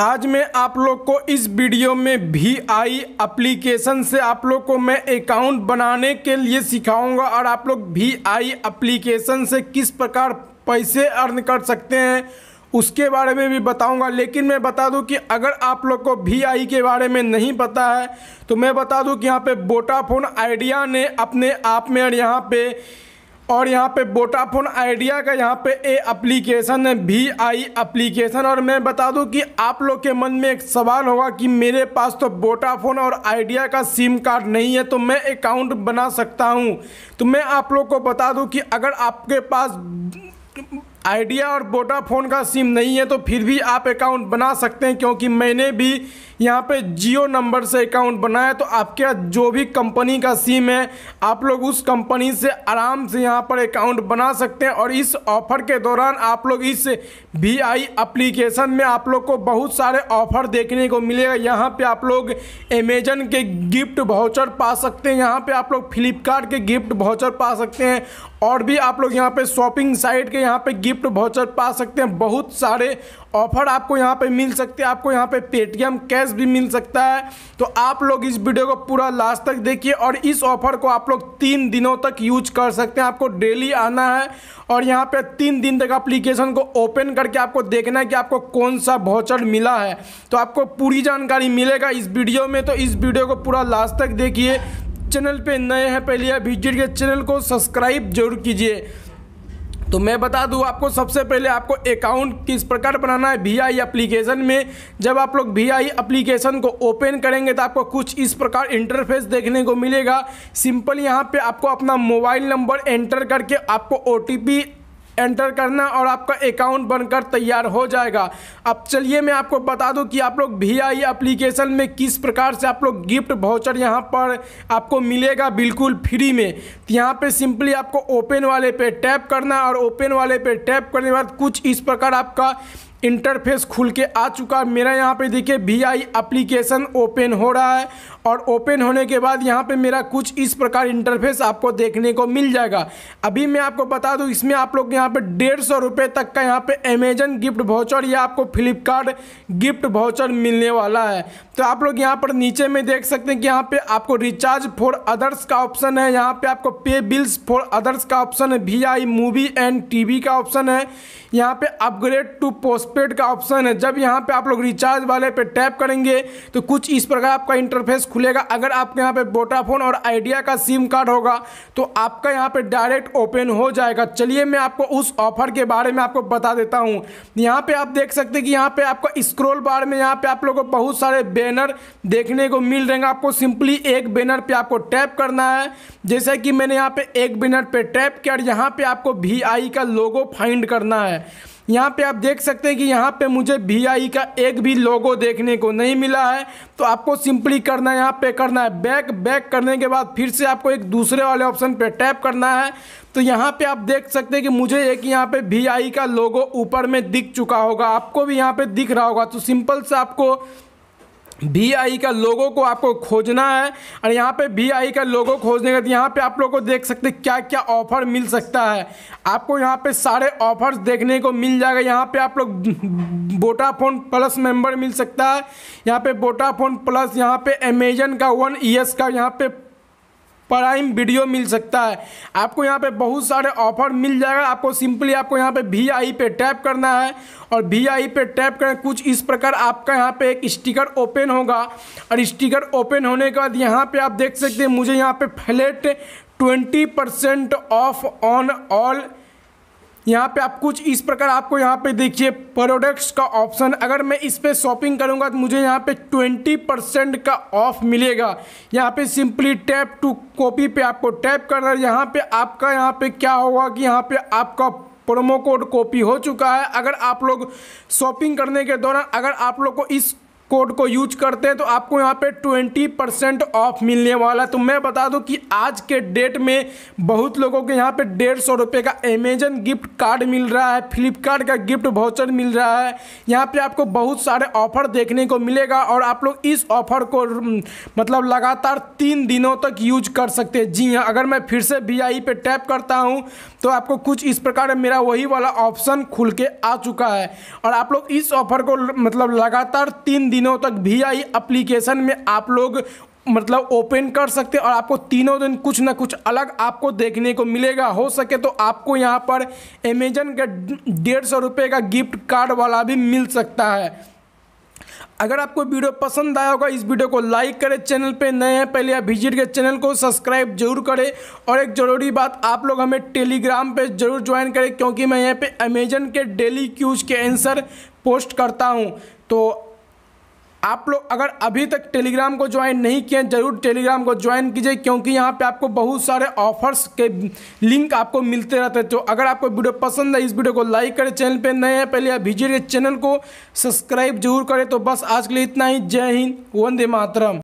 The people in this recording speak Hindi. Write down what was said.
आज मैं आप लोग को इस वीडियो में VI एप्लीकेशन से आप लोग को मैं अकाउंट बनाने के लिए सिखाऊंगा और आप लोग VI एप्लीकेशन से किस प्रकार पैसे अर्न कर सकते हैं उसके बारे में भी बताऊंगा। लेकिन मैं बता दूं कि अगर आप लोग को VI के बारे में नहीं पता है तो मैं बता दूं कि यहाँ पे वोडाफोन आइडिया ने अपने आप में और यहाँ पे वोडाफोन आइडिया का यहाँ पे एप्लीकेशन है VI एप्लीकेशन। और मैं बता दूं कि आप लोग के मन में एक सवाल होगा कि मेरे पास तो वोडाफोन और आइडिया का सिम कार्ड नहीं है तो मैं अकाउंट बना सकता हूं। तो मैं आप लोग को बता दूं कि अगर आपके पास आइडिया और वोडाफोन का सिम नहीं है तो फिर भी आप अकाउंट बना सकते हैं, क्योंकि मैंने भी यहाँ पे जियो नंबर से अकाउंट बनाया। तो आपके जो भी कंपनी का सिम है आप लोग उस कंपनी से आराम से यहाँ पर अकाउंट बना सकते हैं। और इस ऑफ़र के दौरान आप लोग इस VI एप्लीकेशन में आप लोग को बहुत सारे ऑफ़र देखने को मिलेगा। यहाँ पर आप लोग अमेजन के गिफ्ट वाउचर पा सकते हैं, यहाँ पर आप लोग फ्लिपकार्ट के गिफ्ट वाउचर पा सकते हैं और भी आप लोग यहाँ पर शॉपिंग साइट के यहाँ पर गिफ्ट वाउचर पा सकते हैं। बहुत सारे ऑफर आपको यहाँ पे मिल सकते हैं, आपको यहाँ पे पेटीएम कैश भी मिल सकता है। तो आप लोग इस वीडियो को पूरा लास्ट तक देखिए और इस ऑफर को आप लोग 3 दिनों तक यूज कर सकते हैं। आपको डेली आना है और यहाँ पे 3 दिन तक एप्लीकेशन को ओपन करके आपको देखना है कि आपको कौन सा वाउचर मिला है, तो आपको पूरी जानकारी मिलेगा इस वीडियो में। तो इस वीडियो को पूरा लास्ट तक देखिए। चैनल पे नए हैं पहले अभिजीत के चैनल को सब्सक्राइब जरूर कीजिए। तो मैं बता दूं आपको सबसे पहले आपको अकाउंट किस प्रकार बनाना है VI एप्लीकेशन में। जब आप लोग VI एप्लीकेशन को ओपन करेंगे तो आपको कुछ इस प्रकार इंटरफेस देखने को मिलेगा। सिंपल यहाँ पे आपको अपना मोबाइल नंबर एंटर करके आपको OTP एंटर करना और आपका अकाउंट बनकर तैयार हो जाएगा। अब चलिए मैं आपको बता दूं कि आप लोग VI एप्लीकेशन में किस प्रकार से आप लोग गिफ्ट वाउचर यहां पर आपको मिलेगा बिल्कुल फ्री में। तो यहाँ पे सिंपली आपको ओपन वाले पे टैप करना और ओपन वाले पे टैप करने के बाद कुछ इस प्रकार आपका इंटरफेस खुल के आ चुका है। मेरा यहाँ पे देखिए VI एप्लीकेशन ओपन हो रहा है और ओपन होने के बाद यहाँ पे मेरा कुछ इस प्रकार इंटरफेस आपको देखने को मिल जाएगा। अभी मैं आपको बता दूँ इसमें आप लोग यहाँ पे 150 रुपये तक का यहाँ पे अमेजन गिफ्ट वाउचर या आपको फ्लिपकार्ट गिफ्ट वाउचर मिलने वाला है। तो आप लोग यहाँ पर नीचे में देख सकते हैं कि यहाँ पर आपको रिचार्ज फॉर अदर्स का ऑप्शन है, यहाँ पर आपको पे बिल्स फॉर अदर्स का ऑप्शन है, VI मूवी एंड TV का ऑप्शन है, यहाँ पर अपग्रेड टू पोस्ट पेड का ऑप्शन है। जब यहाँ पे आप लोग रिचार्ज वाले पे टैप करेंगे तो कुछ इस प्रकार आपका इंटरफेस खुलेगा। अगर आपके यहाँ पे वोडाफोन और आइडिया का सिम कार्ड होगा तो आपका यहाँ पे डायरेक्ट ओपन हो जाएगा। चलिए मैं आपको उस ऑफर के बारे में आपको बता देता हूँ। यहाँ पे आप देख सकते हैं कि यहाँ पे आपका स्क्रॉल बार में यहाँ पे आप लोग को बहुत सारे बैनर देखने को मिल रहे हैं। आपको सिंपली एक बैनर पे आपको टैप करना है, जैसे कि मैंने यहाँ पे एक बैनर पे टैप किया और यहाँ पे आपको VI का लोगो फाइंड करना है। यहाँ पे आप देख सकते हैं कि यहाँ पे मुझे VI का एक भी लोगो देखने को नहीं मिला है। तो आपको सिंपली करना है यहाँ पे करना है बैक करने के बाद फिर से आपको एक दूसरे वाले ऑप्शन पे टैप करना है। तो यहाँ पे आप देख सकते हैं कि मुझे एक यहाँ पे VI का लोगो ऊपर में दिख चुका होगा, आपको भी यहाँ पे दिख रहा होगा। तो सिंपल से आपको VI का लोगो को आपको खोजना है और यहाँ पे VI का लोगो खोजने के बाद यहाँ पे आप लोग को देख सकते हैं क्या क्या ऑफ़र मिल सकता है। आपको यहाँ पे सारे ऑफर्स देखने को मिल जाएगा। यहाँ पे आप लोग वोडाफोन प्लस मेंबर मिल सकता है, यहाँ पे वोडाफोन प्लस, यहाँ पे अमेजन का 1 ईयर का यहाँ पे प्राइम वीडियो मिल सकता है। आपको यहाँ पे बहुत सारे ऑफर मिल जाएगा। आपको सिंपली आपको यहाँ पे VI पे टैप करना है और VI पे टैप करना कुछ इस प्रकार आपका यहाँ पे एक स्टिकर ओपन होगा और स्टिकर ओपन होने के बाद यहाँ पे आप देख सकते हैं मुझे यहाँ पे फ्लैट 20% ऑफ ऑन ऑल, यहाँ पे आप कुछ इस प्रकार आपको यहाँ पे देखिए प्रोडक्ट्स का ऑप्शन। अगर मैं इस पे शॉपिंग करूँगा तो मुझे यहाँ पे 20% का ऑफ मिलेगा। यहाँ पे सिंपली टैप टू कॉपी पे आपको टैप करना है। यहाँ पे आपका यहाँ पे क्या होगा कि यहाँ पे आपका प्रोमो कोड कॉपी हो चुका है। अगर आप लोग शॉपिंग करने के दौरान अगर आप लोग को इस कोड को यूज करते हैं तो आपको यहाँ पे 20% ऑफ मिलने वाला। तो मैं बता दूं कि आज के डेट में बहुत लोगों के यहाँ पे 150 रुपये का अमेजन गिफ्ट कार्ड मिल रहा है, फ्लिपकार्ट का गिफ्ट वाउचर मिल रहा है। यहाँ पे आपको बहुत सारे ऑफर देखने को मिलेगा और आप लोग इस ऑफर को मतलब लगातार 3 दिनों तक यूज कर सकते हैं। जी हाँ, अगर मैं फिर से VI पे टैप करता हूँ तो आपको कुछ इस प्रकार मेरा वही वाला ऑप्शन खुल के आ चुका है और आप लोग इस ऑफर को मतलब लगातार 3 दिनों तक VI एप्लीकेशन में आप लोग मतलब ओपन कर सकते हैं और आपको तीनों दिन कुछ ना कुछ अलग आपको देखने को मिलेगा। हो सके तो आपको यहाँ पर अमेजन के 150 रुपये का गिफ्ट कार्ड वाला भी मिल सकता है। अगर आपको वीडियो पसंद आया होगा, इस वीडियो को लाइक करें। चैनल पे नए हैं पहले अभिजीत के चैनल को सब्सक्राइब जरूर करें। और एक ज़रूरी बात, आप लोग हमें टेलीग्राम पे जरूर ज्वाइन करें क्योंकि मैं यहाँ पे अमेजन के डेली क्यूज के आंसर पोस्ट करता हूँ। तो आप लोग अगर अभी तक टेलीग्राम को ज्वाइन नहीं किए जरूर टेलीग्राम को ज्वाइन कीजिए क्योंकि यहाँ पे आपको बहुत सारे ऑफर्स के लिंक आपको मिलते रहते हैं। तो अगर आपको वीडियो पसंद है, इस वीडियो को लाइक करें। चैनल पे नए हैं पहले अभिजीत के चैनल को सब्सक्राइब जरूर करें। तो बस आज के लिए इतना ही। जय हिंद, वंदे मातरम।